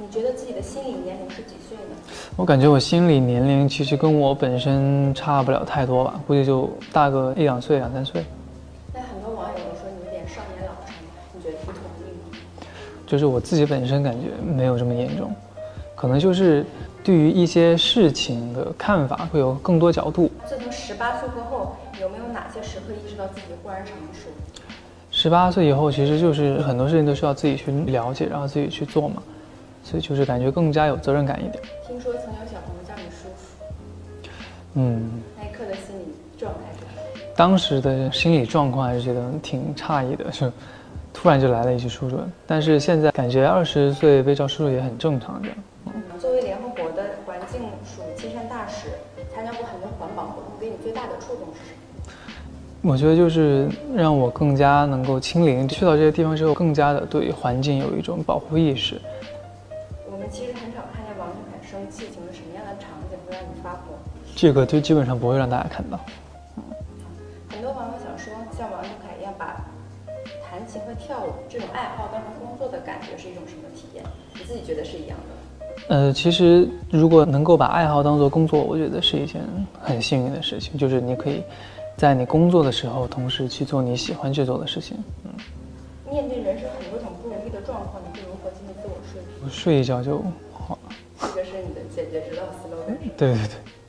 你觉得自己的心理年龄是几岁呢？我感觉我心理年龄其实跟我本身差不了太多吧，估计就大个一两岁、两三岁。那很多网友都说你有点少年老成，你觉得不同意吗？就是我自己本身感觉没有这么严重，可能就是对于一些事情的看法会有更多角度。自从18岁过后，有没有哪些时刻意识到自己忽然成熟？18岁以后，其实就是很多事情都需要自己去了解，然后自己去做嘛。 所以就是感觉更加有责任感一点。听说曾有小朋友叫你叔叔，那一刻的心理状态是什么？当时的心理状况还是觉得挺诧异的，就突然就来了一句叔叔。但是现在感觉20岁被叫叔叔也很正常，这样。作为联合国的环境署亲善大使，参加过很多环保活动，给你最大的触动是什么？我觉得就是让我更加能够亲临，去到这些地方之后，更加的对环境有一种保护意识。 其实很少看见网友很生气，请问什么样的场景会让你发火？这个就基本上不会让大家看到。很多网友想说，像王俊凯一样把弹琴和跳舞这种爱好当成工作的感觉是一种什么体验？你自己觉得是一样的？其实如果能够把爱好当做工作，我觉得是一件很幸运的事情，就是你可以在你工作的时候，同时去做你喜欢去做的事情。面对人生很多种不如意的状况，你会如何进行自我说服？我睡一觉就好了。这个是你的解决之道思路。对对对。